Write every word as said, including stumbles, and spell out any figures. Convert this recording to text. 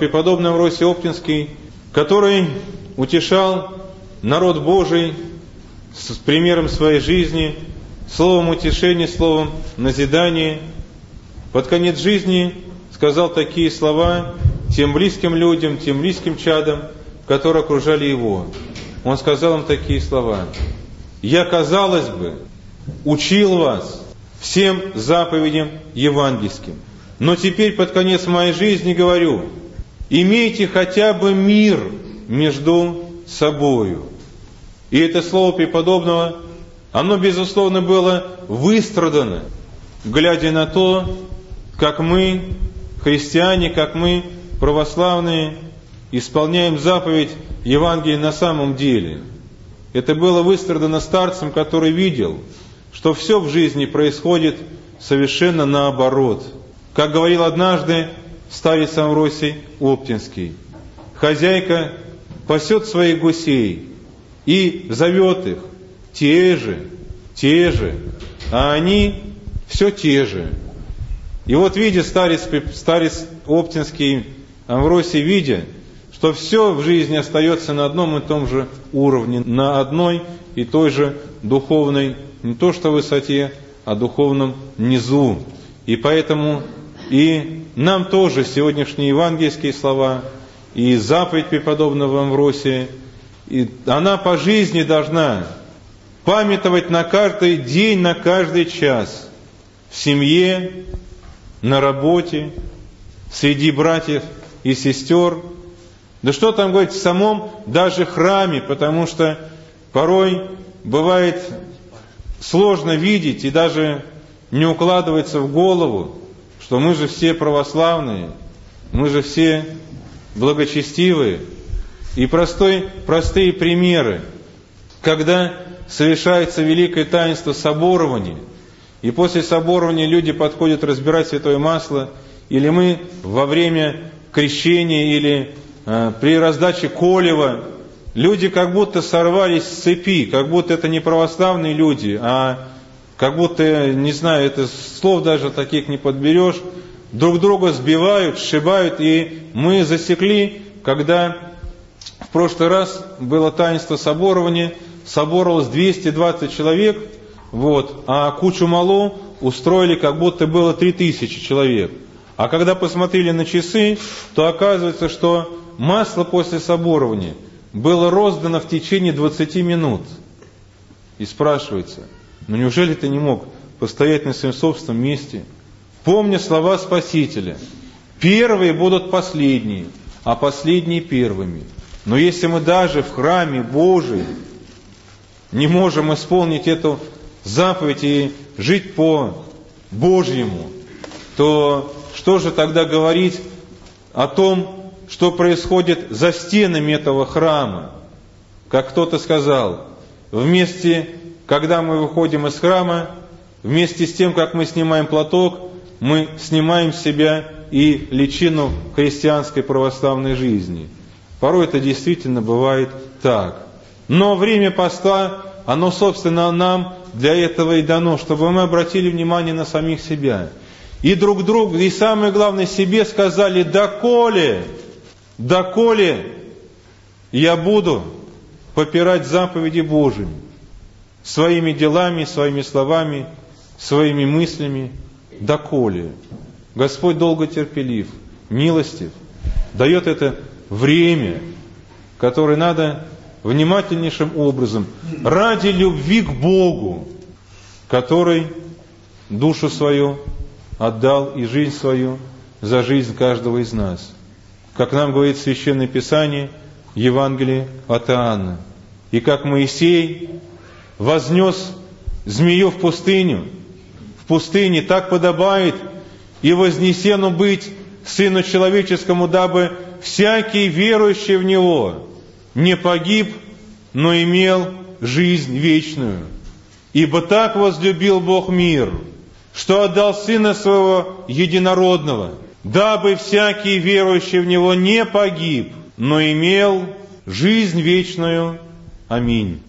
преподобный Амвросий Оптинский, который утешал народ Божий с примером своей жизни, словом утешения, словом назидания. Под конец жизни сказал такие слова тем близким людям, тем близким чадам, которые окружали его. Он сказал им такие слова: «Я, казалось бы, учил вас всем заповедям евангельским, но теперь под конец моей жизни говорю: имейте хотя бы мир между собою». И это слово преподобного, оно, безусловно, было выстрадано, глядя на то, как мы, христиане, как мы, православные, исполняем заповедь Евангелия на самом деле. Это было выстрадано старцем, который видел, что все в жизни происходит совершенно наоборот. Как говорил однажды старец Амвросий Оптинский: «Хозяйка пасет своих гусей и зовет их: те же, те же, а они все те же». И вот, видя старец, старец Оптинский, Амвросий, видя, что все в жизни остается на одном и том же уровне, на одной и той же духовной, не то что высоте, а духовном низу. И поэтому и нам тоже сегодняшние евангельские слова, и заповедь преподобного Амвросия, и она по жизни должна памятовать на каждый день, на каждый час, в семье, на работе, среди братьев и сестер. Да что там говорить, в самом даже храме, потому что порой бывает сложно видеть и даже не укладывается в голову, что мы же все православные, мы же все благочестивые. И простой, простые примеры, когда совершается великое таинство соборования, и после соборования люди подходят разбирать святое масло, или мы во время крещения, или при раздаче колева, люди как будто сорвались с цепи, как будто это не православные люди, а как будто, не знаю, это слов даже таких не подберешь, друг друга сбивают, сшибают. И мы засекли, когда в прошлый раз было таинство соборования, соборалось двести двадцать человек, вот, а кучу малу устроили, как будто было три тысячи человек. А когда посмотрели на часы, то оказывается, что масло после соборования было роздано в течение двадцати минут. И спрашивается: ну неужели ты не мог постоять на своем собственном месте? Помня слова Спасителя: первые будут последние, а последние первыми. Но если мы даже в храме Божьем не можем исполнить эту заповедь и жить по Божьему, то что же тогда говорить о том, что происходит за стенами этого храма? Как кто-то сказал, вместе, когда мы выходим из храма, вместе с тем, как мы снимаем платок, мы снимаем с себя и личину христианской православной жизни. Порой это действительно бывает так. Но время поста, оно, собственно, нам для этого и дано, чтобы мы обратили внимание на самих себя. И друг другу, и самое главное, себе сказали: доколе, доколе я буду попирать заповеди Божьи своими делами, своими словами, своими мыслями, доколе? Господь долго терпелив, милостив, дает это время, которое надо внимательнейшим образом, ради любви к Богу, который душу свою отдал и жизнь свою за жизнь каждого из нас. Как нам говорит Священное Писание, Евангелие от Иоанна: и как Моисей вознес змею в пустыню, в пустыне так подобает и вознесену быть Сыну Человеческому, дабы всякий верующий в Него не погиб, но имел жизнь вечную. Ибо так возлюбил Бог мир, что отдал Сына Своего Единородного, дабы всякий верующий в Него не погиб, но имел жизнь вечную. Аминь.